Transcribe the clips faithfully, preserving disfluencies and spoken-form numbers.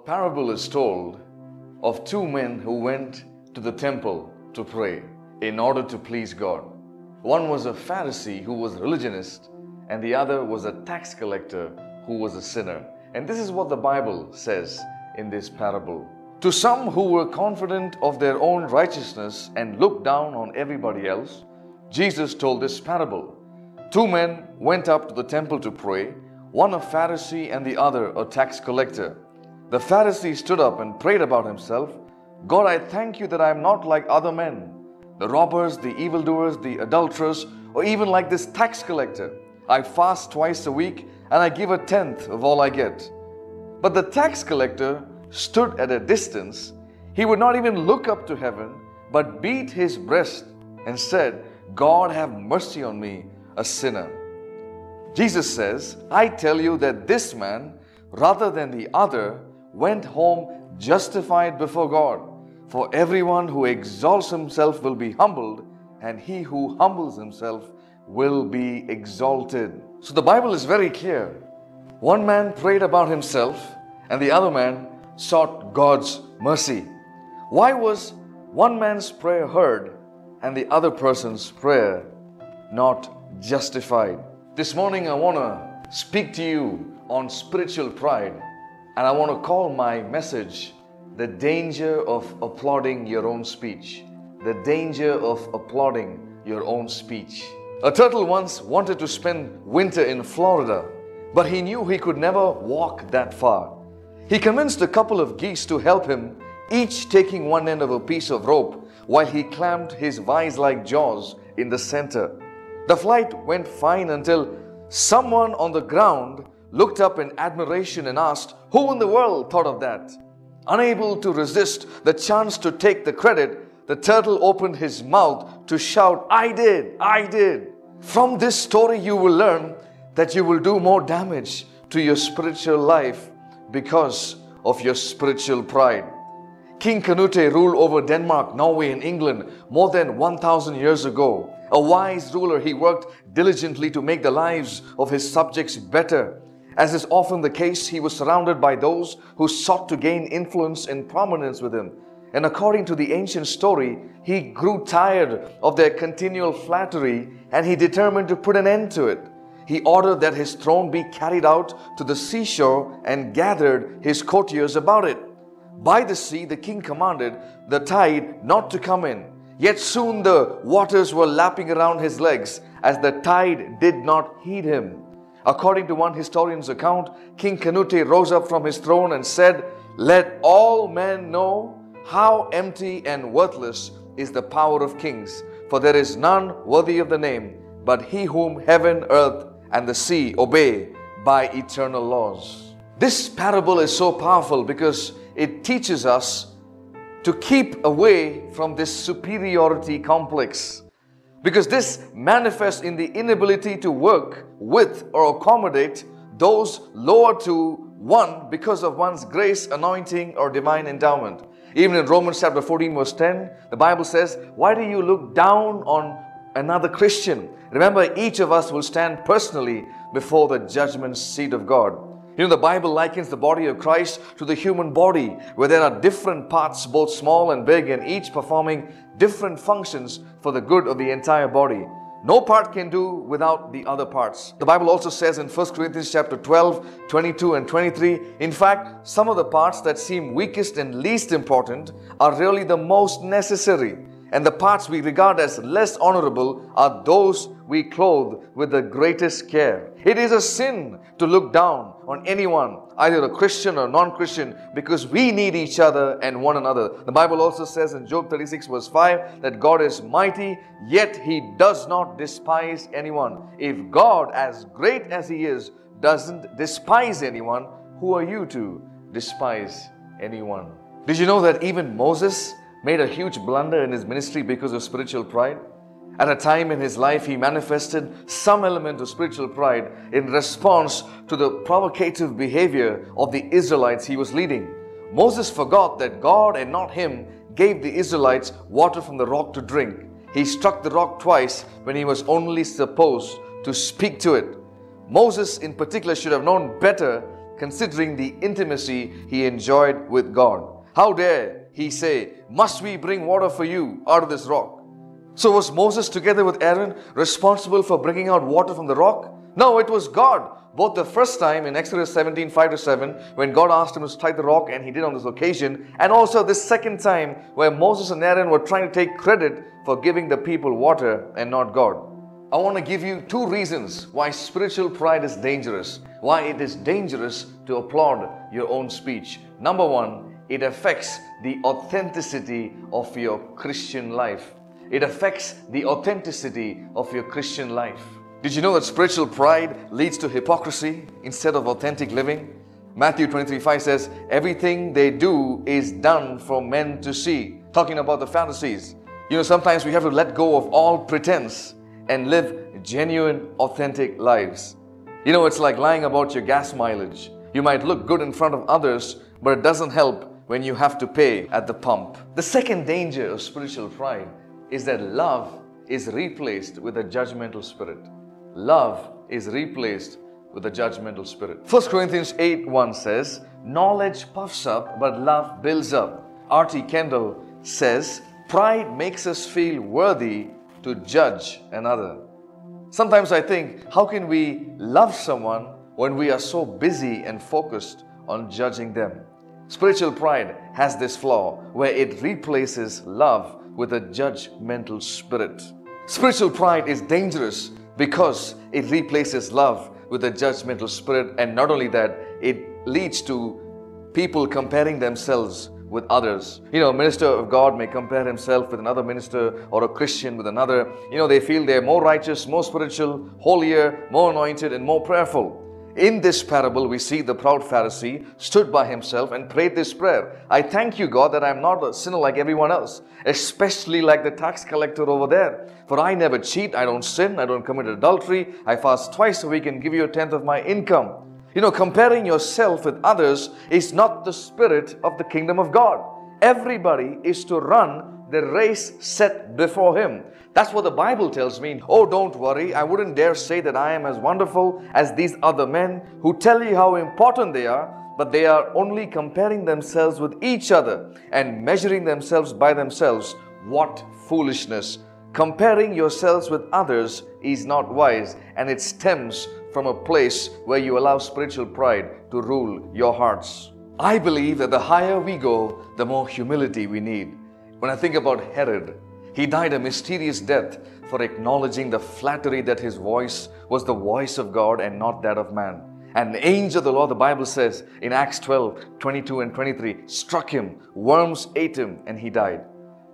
A parable is told of two men who went to the temple to pray in order to please God. One was a Pharisee who was a religionist, and the other was a tax collector who was a sinner. And this is what the Bible says in this parable. To some who were confident of their own righteousness and looked down on everybody else, Jesus told this parable. Two men went up to the temple to pray, one a Pharisee and the other a tax collector. The Pharisee stood up and prayed about himself, God, I thank you that I am not like other men, the robbers, the evildoers, the adulterers, or even like this tax collector. I fast twice a week and I give a tenth of all I get. But the tax collector stood at a distance. He would not even look up to heaven, but beat his breast and said, God, have mercy on me, a sinner. Jesus says, I tell you that this man, rather than the other, went home justified before God. For everyone who exalts himself will be humbled, and he who humbles himself will be exalted. So the Bible is very clear. One man prayed about himself, and the other man sought God's mercy. Why was one man's prayer heard and the other person's prayer not justified? This morning I want to speak to you on spiritual pride. And I want to call my message, the danger of applauding your own speech. The danger of applauding your own speech. A turtle once wanted to spend winter in Florida, but he knew he could never walk that far. He convinced a couple of geese to help him, each taking one end of a piece of rope while he clamped his vise-like jaws in the center. The flight went fine until someone on the ground looked up in admiration and asked, who in the world thought of that? Unable to resist the chance to take the credit, the turtle opened his mouth to shout, I did, I did. From this story you will learn that you will do more damage to your spiritual life because of your spiritual pride. King Canute ruled over Denmark, Norway and England more than one thousand years ago. A wise ruler, he worked diligently to make the lives of his subjects better. As is often the case, he was surrounded by those who sought to gain influence and prominence with him. And according to the ancient story, he grew tired of their continual flattery and he determined to put an end to it. He ordered that his throne be carried out to the seashore and gathered his courtiers about it. By the sea, the king commanded the tide not to come in. Yet soon the waters were lapping around his legs as the tide did not heed him. According to one historian's account, King Canute rose up from his throne and said, let all men know how empty and worthless is the power of kings, for there is none worthy of the name, but he whom heaven, earth, and the sea obey by eternal laws. This parable is so powerful because it teaches us to keep away from this superiority complex. Because this manifests in the inability to work with or accommodate those lower to one because of one's grace, anointing or divine endowment. Even in Romans chapter fourteen verse ten, the Bible says, why do you look down on another Christian? Remember, each of us will stand personally before the judgment seat of God. You know, the Bible likens the body of Christ to the human body, where there are different parts, both small and big, and each performing different functions for the good of the entire body. No part can do without the other parts. The Bible also says in First Corinthians chapter twelve, twenty-two and twenty-three, in fact, some of the parts that seem weakest and least important are really the most necessary. And the parts we regard as less honorable are those we clothe with the greatest care. It is a sin to look down on anyone, either a Christian or non-Christian, because we need each other and one another. The Bible also says in Job thirty-six verse five that God is mighty, yet he does not despise anyone. If God, as great as he is, doesn't despise anyone, who are you to despise anyone? Did you know that even Moses made a huge blunder in his ministry because of spiritual pride? At a time in his life, he manifested some element of spiritual pride in response to the provocative behavior of the Israelites he was leading. Moses forgot that God and not him gave the Israelites water from the rock to drink. He struck the rock twice when he was only supposed to speak to it. Moses in particular should have known better, considering the intimacy he enjoyed with God. How dare he say, "Must we bring water for you out of this rock?" So was Moses together with Aaron responsible for bringing out water from the rock? No, it was God. Both the first time in Exodus seventeen, five to seven, when God asked him to strike the rock, and he did on this occasion, and also this second time where Moses and Aaron were trying to take credit for giving the people water and not God. I want to give you two reasons why spiritual pride is dangerous, why it is dangerous to applaud your own speech. Number one, it affects the authenticity of your Christian life. It affects the authenticity of your Christian life. Did you know that spiritual pride leads to hypocrisy instead of authentic living? Matthew twenty-three, five says, "Everything they do is done for men to see." Talking about the Pharisees. You know, sometimes we have to let go of all pretense and live genuine, authentic lives. You know, it's like lying about your gas mileage. You might look good in front of others, but it doesn't help when you have to pay at the pump. The second danger of spiritual pride is that love is replaced with a judgmental spirit. Love is replaced with a judgmental spirit. First Corinthians eight, one says, "Knowledge puffs up, but love builds up." R T Kendall says, "Pride makes us feel worthy to judge another." Sometimes I think, how can we love someone when we are so busy and focused on judging them? Spiritual pride has this flaw where it replaces love with a judgmental spirit. Spiritual pride is dangerous because it replaces love with a judgmental spirit, and not only that, it leads to people comparing themselves with others. You know, a minister of God may compare himself with another minister, or a Christian with another. You know, they feel they're more righteous, more spiritual, holier, more anointed, and more prayerful. In this parable, we see the proud Pharisee stood by himself and prayed this prayer, "I thank you, God, that I am not a sinner like everyone else, especially like the tax collector over there. For I never cheat, I don't sin, I don't commit adultery, I fast twice a week and give you a tenth of my income." You know, comparing yourself with others is not the spirit of the kingdom of God. Everybody is to run the race set before him. That's what the Bible tells me. "Oh, don't worry, I wouldn't dare say that I am as wonderful as these other men who tell you how important they are, but they are only comparing themselves with each other and measuring themselves by themselves." What foolishness! Comparing yourselves with others is not wise, and it stems from a place where you allow spiritual pride to rule your hearts. I believe that the higher we go, the more humility we need. When I think about Herod, he died a mysterious death for acknowledging the flattery that his voice was the voice of God and not that of man. An angel of the Lord, the Bible says in Acts twelve, twenty-two and twenty-three, struck him, worms ate him, and he died.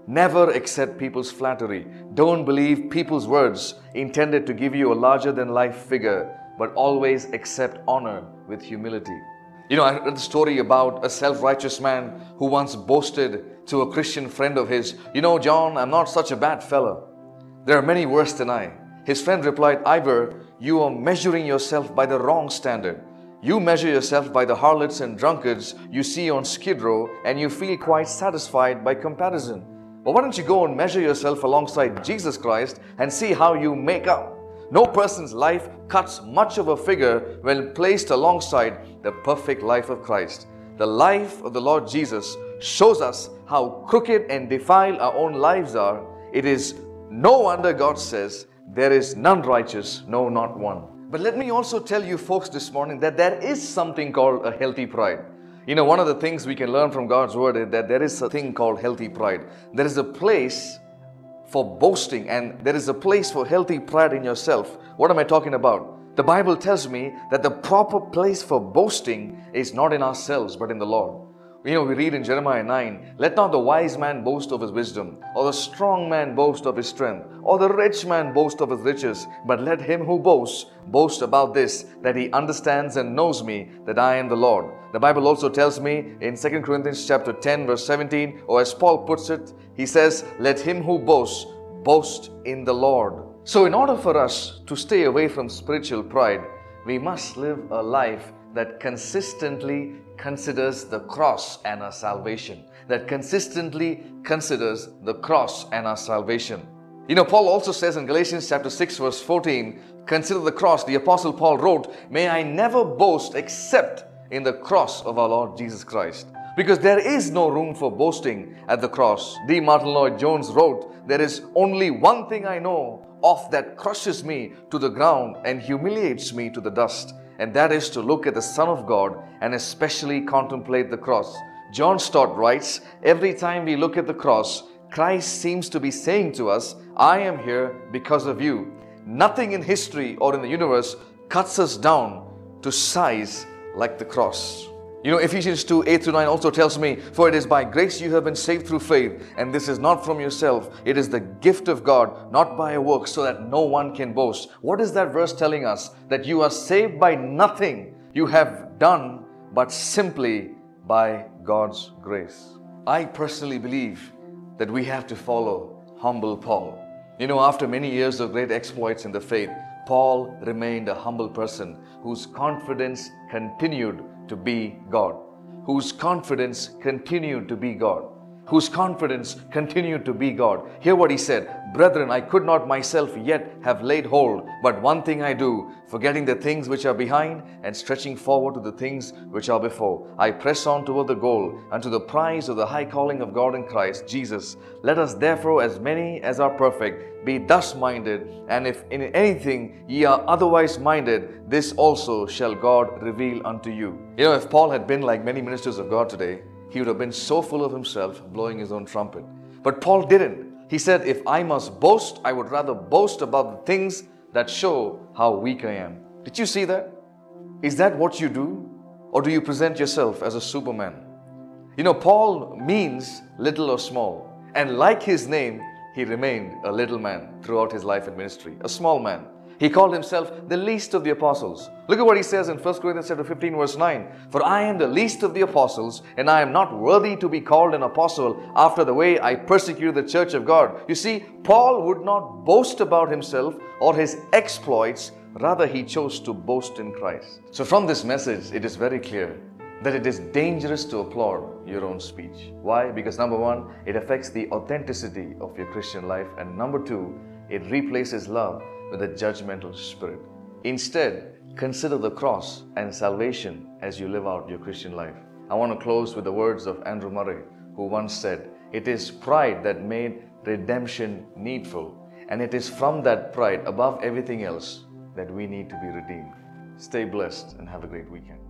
Never accept people's flattery. Don't believe people's words intended to give you a larger-than-life figure, but always accept honor with humility. You know, I read the story about a self-righteous man who once boasted to a Christian friend of his, "You know, John, I'm not such a bad fellow. There are many worse than I." His friend replied, "Ivor, you are measuring yourself by the wrong standard. You measure yourself by the harlots and drunkards you see on Skid Row, and you feel quite satisfied by comparison. But why don't you go and measure yourself alongside Jesus Christ and see how you make up?" No person's life cuts much of a figure when placed alongside the perfect life of Christ. The life of the Lord Jesus shows us how crooked and defiled our own lives are. It is no wonder God says, "There is none righteous, no, not one." But let me also tell you folks this morning that there is something called a healthy pride. You know, one of the things we can learn from God's word is that there is a thing called healthy pride. There is a place for boasting, and there is a place for healthy pride in yourself. What am I talking about? The Bible tells me that the proper place for boasting is not in ourselves but in the Lord. You know, we read in Jeremiah nine, "Let not the wise man boast of his wisdom, or the strong man boast of his strength, or the rich man boast of his riches, but let him who boasts boast about this, that he understands and knows me, that I am the Lord." The Bible also tells me in Second Corinthians chapter ten verse seventeen, or as Paul puts it, he says, "Let him who boasts, boast in the Lord." So in order for us to stay away from spiritual pride, we must live a life that consistently considers the cross and our salvation. That consistently considers the cross and our salvation. You know, Paul also says in Galatians chapter six verse fourteen, "Consider the cross." The Apostle Paul wrote, "May I never boast except in the cross of our Lord Jesus Christ. Because there is no room for boasting at the cross. D. Martyn Lloyd-Jones wrote, "There is only one thing I know of that crushes me to the ground and humiliates me to the dust, and that is to look at the Son of God and especially contemplate the cross." John Stott writes, "Every time we look at the cross, Christ seems to be saying to us, I am here because of you. Nothing in history or in the universe cuts us down to size like the cross." You know, Ephesians two, eight through nine also tells me, "For it is by grace you have been saved through faith, and this is not from yourself. It is the gift of God, not by a work, so that no one can boast." What is that verse telling us? That you are saved by nothing you have done, but simply by God's grace. I personally believe that we have to follow humble Paul. You know, after many years of great exploits in the faith, Paul remained a humble person whose confidence continued to be God, whose confidence continued to be God, whose confidence continued to be God. Hear what he said, "Brethren, I could not myself yet have laid hold, but one thing I do, forgetting the things which are behind and stretching forward to the things which are before. I press on toward the goal, unto the prize of the high calling of God in Christ Jesus. Let us therefore, as many as are perfect, be thus minded, and if in anything ye are otherwise minded, this also shall God reveal unto you." You know, if Paul had been like many ministers of God today, he would have been so full of himself, blowing his own trumpet. But Paul didn't. He said, "If I must boast, I would rather boast about the things that show how weak I am." Did you see that? Is that what you do? Or do you present yourself as a superman? You know, Paul means little or small. And like his name, he remained a little man throughout his life and ministry, a small man. He called himself the least of the apostles. Look at what he says in First Corinthians chapter fifteen verse nine. "For I am the least of the apostles, and I am not worthy to be called an apostle after the way I persecuted the church of God." You see, Paul would not boast about himself or his exploits. Rather, he chose to boast in Christ. So from this message, it is very clear that it is dangerous to applaud your own speech. Why? Because number one, it affects the authenticity of your Christian life. And number two, it replaces love with a judgmental spirit. Instead, consider the cross and salvation as you live out your Christian life. I want to close with the words of Andrew Murray, who once said, "It is pride that made redemption needful, and it is from that pride above everything else that we need to be redeemed." Stay blessed and have a great weekend.